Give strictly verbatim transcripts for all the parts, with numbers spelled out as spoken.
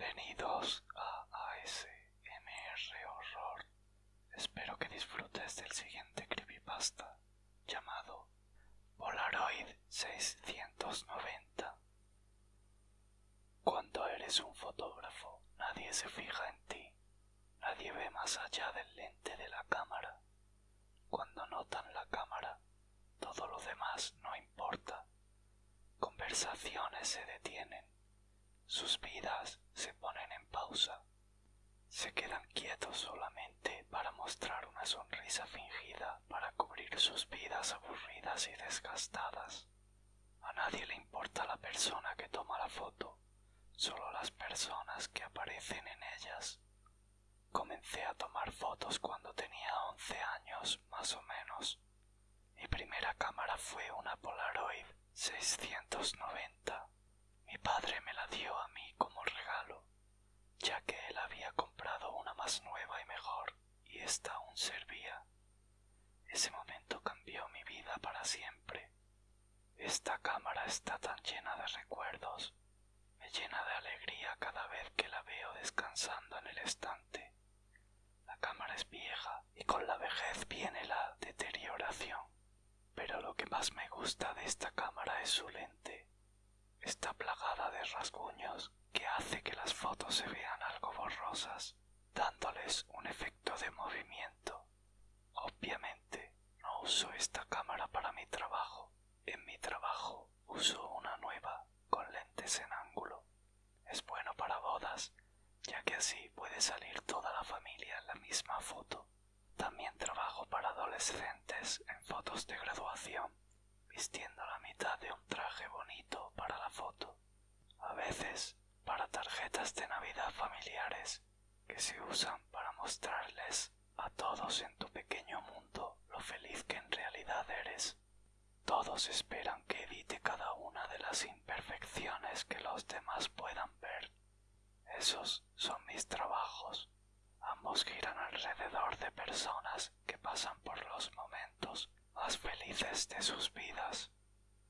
Bienvenidos a A S M R Horror. Espero que disfrutes del siguiente Creepypasta, llamado Polaroid seiscientos noventa. Cuando eres un fotógrafo, nadie se fija en ti. Nadie ve más allá del lente de la cámara. Cuando notan la cámara, todo lo demás no importa. Conversaciones se detienen. Sus vidas se ponen en pausa. Se quedan quietos solamente para mostrar una sonrisa fingida para cubrir sus vidas aburridas y desgastadas. A nadie le importa la persona que toma la foto, solo las personas que aparecen en ellas. Comencé a tomar fotos cuando tenía once años, más o menos. Mi primera cámara fue una Polaroid seiscientos noventa. Mi padre me la dio a mí como regalo, ya que él había comprado una más nueva y mejor, y esta aún servía. Ese momento cambió mi vida para siempre. Esta cámara está tan llena de recuerdos, me llena de alegría cada vez que la veo descansando en el estante. La cámara es vieja y con la vejez viene la deterioración, pero lo que más me gusta de esta cámara es su lente. Está plagada de rasguños que hace que las fotos se vean algo borrosas, dándoles un efecto de movimiento. Obviamente, no uso esta cámara para mi trabajo. En mi trabajo uso una nueva con lentes en ángulo. Es bueno para bodas, ya que así puede salir toda la familia en la misma foto. También trabajo para adolescentes en fotos de graduación, vistiendo la mitad de un traje bonito para la foto. A veces, para tarjetas de Navidad familiares, que se usan para mostrarles a todos en tu pequeño mundo lo feliz que en realidad eres. Todos esperan que edite cada una de las imperfecciones que los demás puedan ver. Esos son mis trabajos. Ambos giran alrededor de personas que pasan por los momentos más felices de sus vidas.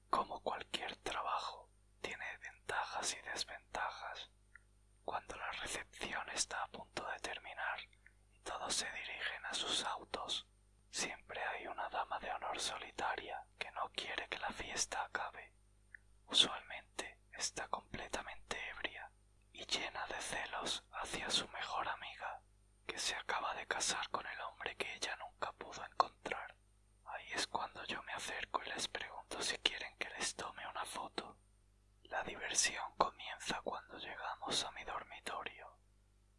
Como cualquier trabajo, tiene ventajas y desventajas. Cuando la recepción está a punto de terminar y todos se dirigen a sus autos, siempre hay una dama de honor solitaria que no quiere que la fiesta acabe. Usualmente está completamente ebria y llena de celos hacia su mejor amiga, que se acaba de casar con el hombre que ella nunca pudo encontrar. Es cuando yo me acerco y les pregunto si quieren que les tome una foto. La diversión comienza cuando llegamos a mi dormitorio.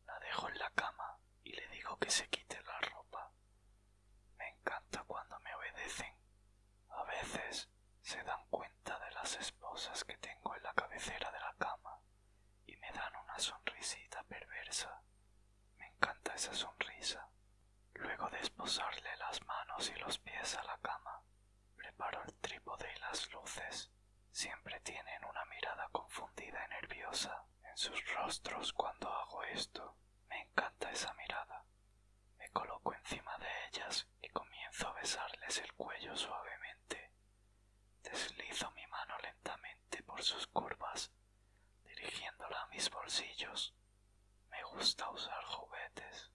La dejo en la cama y le digo que se quite la ropa. Me encanta cuando me obedecen. A veces se dan cuenta de las esposas que tengo en la cabecera de la cama y me dan una sonrisita perversa. Me encanta esa sonrisa. Luego de esposarle las manos y los pies a la cama, preparo el trípode y las luces. Siempre tienen una mirada confundida y nerviosa en sus rostros cuando hago esto. Me encanta esa mirada. Me coloco encima de ellas y comienzo a besarles el cuello suavemente. Deslizo mi mano lentamente por sus curvas, dirigiéndola a mis bolsillos. Me gusta usar juguetes.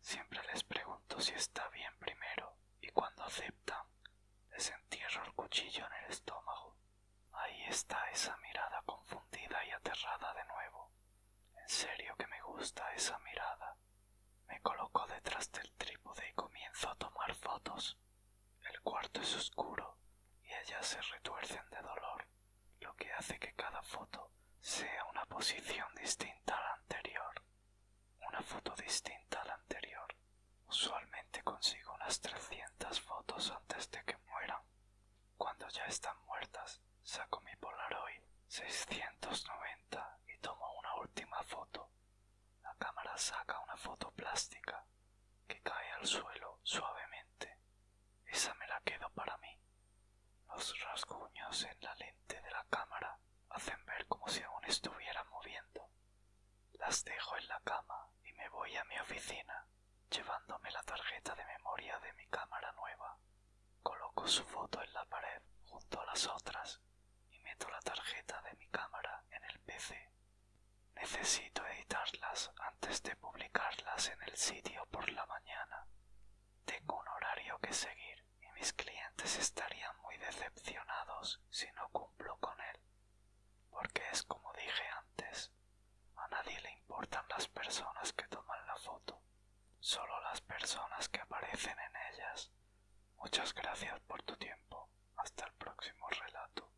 Siempre les pregunto si está bien primero, y cuando aceptan, les entierro el cuchillo en el estómago. Ahí está esa mirada confundida y aterrada de nuevo. En serio que me gusta esa mirada. Me coloco detrás del trípode y comienzo a tomar fotos. El cuarto es oscuro y ellas se retuercen de dolor, lo que hace que cada foto sea una posición distinta a la anterior. Una foto distinta a la anterior. Usualmente consigo unas trescientas fotos antes de que mueran. Cuando ya están muertas, saco mi Polaroid seiscientos noventa y tomo una última foto. La cámara saca una foto plástica que cae al suelo suavemente. Esa me la quedo para mí. Los rasguños en la lente de la cámara hacen ver como si aún estuviera moviendo. Las dejo en la cama y me voy a mi oficina, llevándome la tarjeta de memoria de mi cámara nueva. Coloco su foto en la pared junto a las otras y meto la tarjeta de mi cámara en el P C. Necesito sitio por la mañana. Tengo un horario que seguir y mis clientes estarían muy decepcionados si no cumplo con él, porque es como dije antes, a nadie le importan las personas que toman la foto, solo las personas que aparecen en ellas. Muchas gracias por tu tiempo. Hasta el próximo relato.